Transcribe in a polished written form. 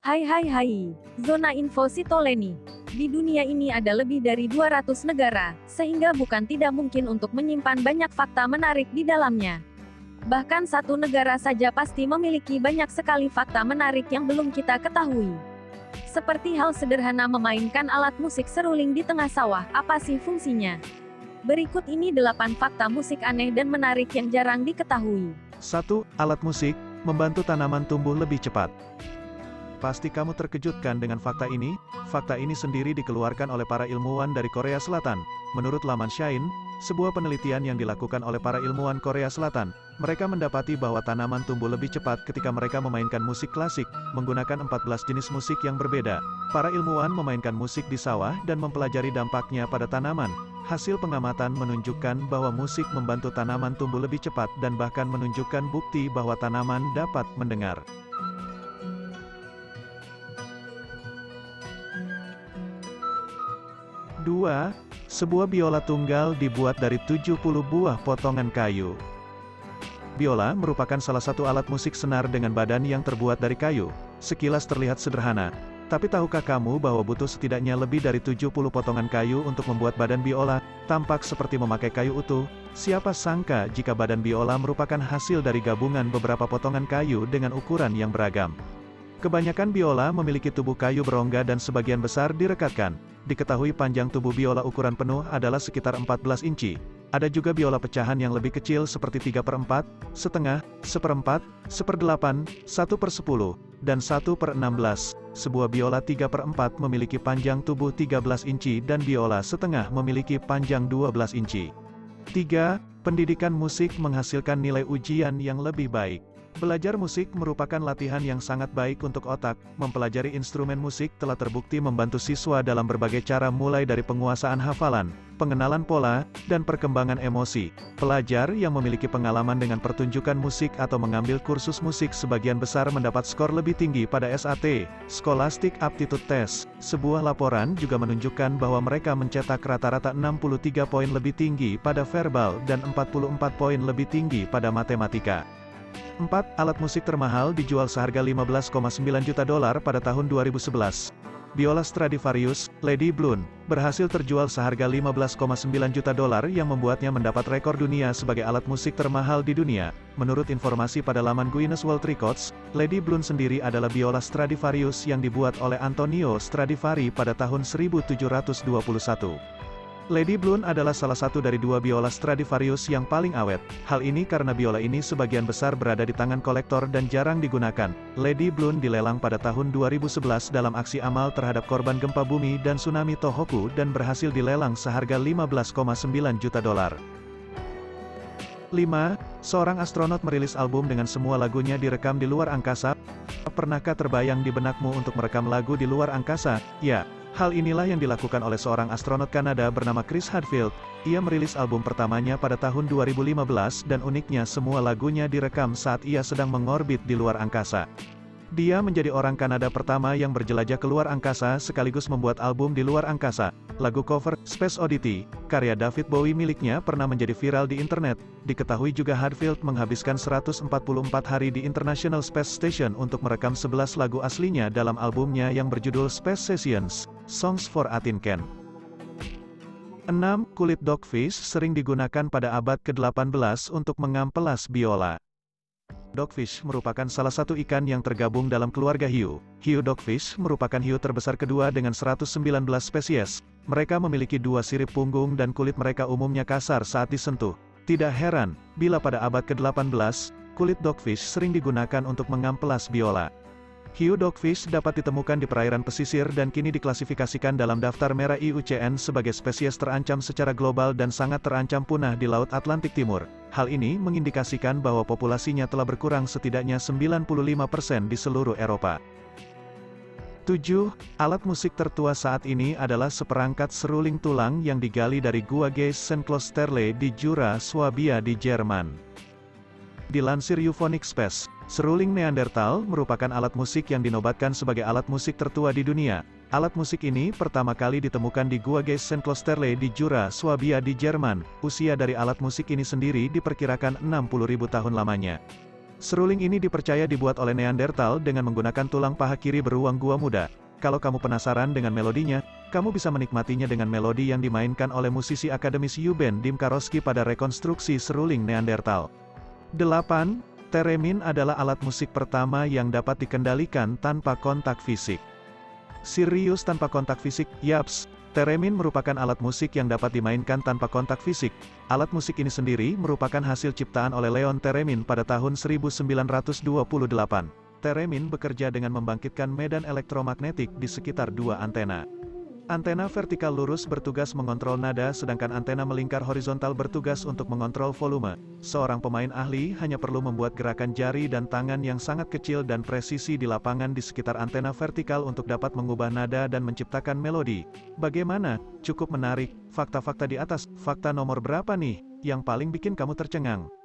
Hai, Zona Info Sitoleni. Di dunia ini ada lebih dari 200 negara, sehingga bukan tidak mungkin untuk menyimpan banyak fakta menarik di dalamnya. Bahkan satu negara saja pasti memiliki banyak sekali fakta menarik yang belum kita ketahui. Seperti hal sederhana memainkan alat musik seruling di tengah sawah, apa sih fungsinya? Berikut ini 8 fakta musik aneh dan menarik yang jarang diketahui. 1. Alat musik membantu tanaman tumbuh lebih cepat. Pasti kamu terkejutkan dengan fakta ini. Fakta ini sendiri dikeluarkan oleh para ilmuwan dari Korea Selatan. Menurut laman Shine, sebuah penelitian yang dilakukan oleh para ilmuwan Korea Selatan, mereka mendapati bahwa tanaman tumbuh lebih cepat ketika mereka memainkan musik klasik, menggunakan 14 jenis musik yang berbeda. Para ilmuwan memainkan musik di sawah dan mempelajari dampaknya pada tanaman. Hasil pengamatan menunjukkan bahwa musik membantu tanaman tumbuh lebih cepat dan bahkan menunjukkan bukti bahwa tanaman dapat mendengar. 2. Sebuah biola tunggal dibuat dari 70 buah potongan kayu. Biola merupakan salah satu alat musik senar dengan badan yang terbuat dari kayu. Sekilas terlihat sederhana, tapi tahukah kamu bahwa butuh setidaknya lebih dari 70 potongan kayu untuk membuat badan biola? Tampak seperti memakai kayu utuh. Siapa sangka jika badan biola merupakan hasil dari gabungan beberapa potongan kayu dengan ukuran yang beragam. Kebanyakan biola memiliki tubuh kayu berongga dan sebagian besar direkatkan. Diketahui panjang tubuh biola ukuran penuh adalah sekitar 14 inci. Ada juga biola pecahan yang lebih kecil seperti 3/4, setengah, 1/4, 1/8, 1/10, dan 1/16. Sebuah biola 3/4 memiliki panjang tubuh 13 inci dan biola setengah memiliki panjang 12 inci. 3. Pendidikan musik menghasilkan nilai ujian yang lebih baik. Belajar musik merupakan latihan yang sangat baik untuk otak. Mempelajari instrumen musik telah terbukti membantu siswa dalam berbagai cara, mulai dari penguasaan hafalan, pengenalan pola, dan perkembangan emosi. Pelajar yang memiliki pengalaman dengan pertunjukan musik atau mengambil kursus musik sebagian besar mendapat skor lebih tinggi pada SAT, Scholastic Aptitude Test. Sebuah laporan juga menunjukkan bahwa mereka mencetak rata-rata 63 poin lebih tinggi pada verbal dan 44 poin lebih tinggi pada matematika. 4. Alat musik termahal dijual seharga $15,9 juta pada tahun 2011. Biola Stradivarius, Lady Blunt, berhasil terjual seharga $15,9 juta yang membuatnya mendapat rekor dunia sebagai alat musik termahal di dunia. Menurut informasi pada laman Guinness World Records, Lady Blunt sendiri adalah biola Stradivarius yang dibuat oleh Antonio Stradivari pada tahun 1721. Lady Blunt adalah salah satu dari 2 biola Stradivarius yang paling awet. Hal ini karena biola ini sebagian besar berada di tangan kolektor dan jarang digunakan. Lady Blunt dilelang pada tahun 2011 dalam aksi amal terhadap korban gempa bumi dan tsunami Tohoku dan berhasil dilelang seharga $15,9 juta. 5. Seorang astronot merilis album dengan semua lagunya direkam di luar angkasa. Pernahkah terbayang di benakmu untuk merekam lagu di luar angkasa? Ya. Hal inilah yang dilakukan oleh seorang astronot Kanada bernama Chris Hadfield. Ia merilis album pertamanya pada tahun 2015 dan uniknya semua lagunya direkam saat ia sedang mengorbit di luar angkasa. Dia menjadi orang Kanada pertama yang berjelajah ke luar angkasa sekaligus membuat album di luar angkasa. Lagu cover, Space Oddity, karya David Bowie miliknya pernah menjadi viral di internet. Diketahui juga Hadfield menghabiskan 144 hari di International Space Station untuk merekam 11 lagu aslinya dalam albumnya yang berjudul Space Sessions, Songs for Atinken. 6. Kulit dogfish sering digunakan pada abad ke-18 untuk mengampelas biola. Dogfish merupakan salah satu ikan yang tergabung dalam keluarga hiu. Hiu dogfish merupakan hiu terbesar kedua dengan 119 spesies. Mereka memiliki 2 sirip punggung dan kulit mereka umumnya kasar saat disentuh. Tidak heran, bila pada abad ke-18, kulit dogfish sering digunakan untuk mengampelas biola. Hiu dogfish dapat ditemukan di perairan pesisir dan kini diklasifikasikan dalam daftar merah IUCN sebagai spesies terancam secara global dan sangat terancam punah di Laut Atlantik Timur. Hal ini mengindikasikan bahwa populasinya telah berkurang setidaknya 95% di seluruh Eropa. 7. Alat musik tertua saat ini adalah seperangkat seruling tulang yang digali dari gua Gaisen-Klosterle di Jura Swabia di Jerman. Dilansir Euphonic Space, seruling Neandertal merupakan alat musik yang dinobatkan sebagai alat musik tertua di dunia. Alat musik ini pertama kali ditemukan di gua Gaisen-Klosterle di Jura Swabia di Jerman. Usia dari alat musik ini sendiri diperkirakan 60.000 tahun lamanya. Seruling ini dipercaya dibuat oleh Neandertal dengan menggunakan tulang paha kiri beruang gua muda. Kalau kamu penasaran dengan melodinya, kamu bisa menikmatinya dengan melodi yang dimainkan oleh musisi akademis Uben Dimkaroski pada rekonstruksi seruling Neandertal. 8. Teremin adalah alat musik pertama yang dapat dikendalikan tanpa kontak fisik. Serius tanpa kontak fisik, yaps. Teremin merupakan alat musik yang dapat dimainkan tanpa kontak fisik. Alat musik ini sendiri merupakan hasil ciptaan oleh Leon Teremin pada tahun 1928. Teremin bekerja dengan membangkitkan medan elektromagnetik di sekitar dua antena. Antena vertikal lurus bertugas mengontrol nada, sedangkan antena melingkar horizontal bertugas untuk mengontrol volume. Seorang pemain ahli hanya perlu membuat gerakan jari dan tangan yang sangat kecil dan presisi di lapangan di sekitar antena vertikal untuk dapat mengubah nada dan menciptakan melodi. Bagaimana? Cukup menarik. Fakta-fakta di atas. Fakta nomor berapa nih yang paling bikin kamu tercengang?